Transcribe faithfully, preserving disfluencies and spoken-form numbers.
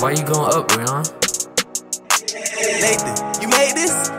Why you going up, Rihanna? Nathan, you made this?